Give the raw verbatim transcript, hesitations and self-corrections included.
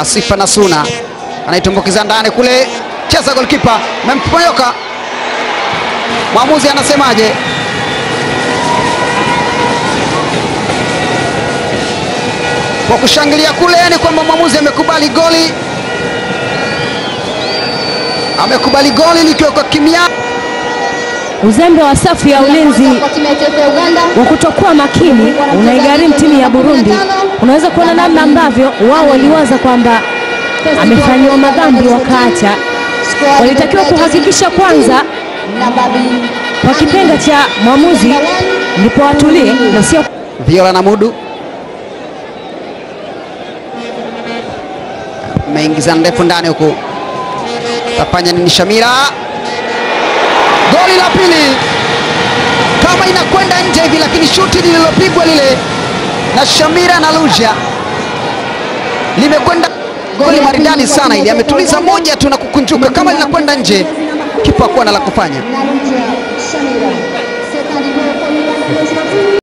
Asifa Nasuna anaitumbukiza ndani kule, cheza goalkeeper memponyoka. Mwamuzi anasemaje? Kwa kushangilia kule ni kwamba mwamuzi amekubali goli. Amekubali goli likiwa kwa kimya. Uzembe wa safu ya ulinzi, ukutokuwa makini, unaigharimu timu ya Burundi. Unaweza kuona namna ambavyo wao waliwaza kwamba amefanywa madhambi wakaacha. Walitakiwa kuhakikisha kwanza kwa kipenga cha mwamuzi ndipo watulie na sio Viola na Mudu. Ameingiza ndefu ndani huko. Tapanya ni Shamira. Goli la pili. Kama inakwenda nje hivi, lakini shuti lililopigwa lile na Shamira Nalujja limekwenda. Goli maridani sana ili ametuliza moja tu na kukunjuka. Kama linakwenda nje, kipa kwa na la kufanya.